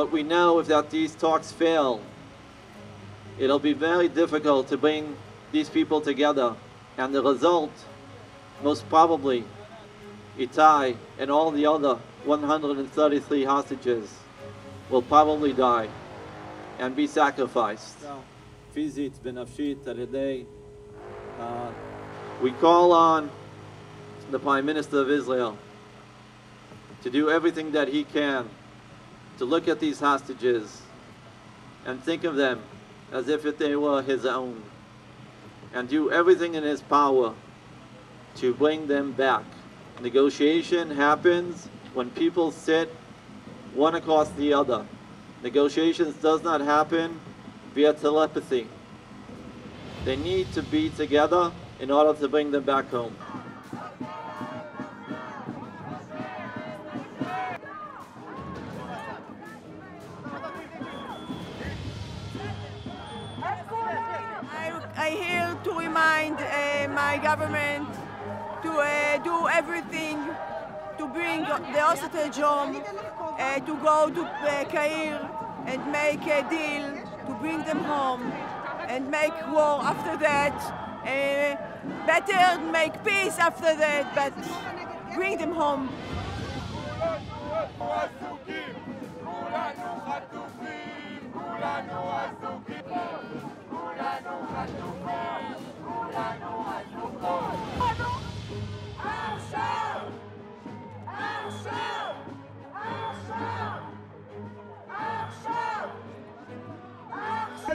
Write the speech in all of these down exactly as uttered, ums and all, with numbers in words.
But we know if that these talks fail, it'll be very difficult to bring these people together. And the result, most probably, Itai and all the other one hundred thirty-three hostages will probably die and be sacrificed. Uh, we call on the Prime Minister of Israel to do everything that he can to look at these hostages and think of them as if they were his own, and do everything in his power to bring them back. Negotiation happens when people sit one across the other. Negotiations does not happen via telepathy. They need to be together in order to bring them back home. I'm here to remind uh, my government to uh, do everything to bring the hostage home, uh, to go to uh, Cairo and make a deal to bring them home and make war after that. Uh, better make peace after that, but bring them home.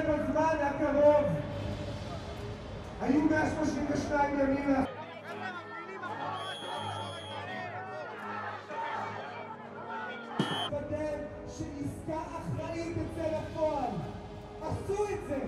בזמן הקרוב היו מאה שלושים ושניים ימים לוודא שעסקה אחראית תצא לפועל. עשו את זה.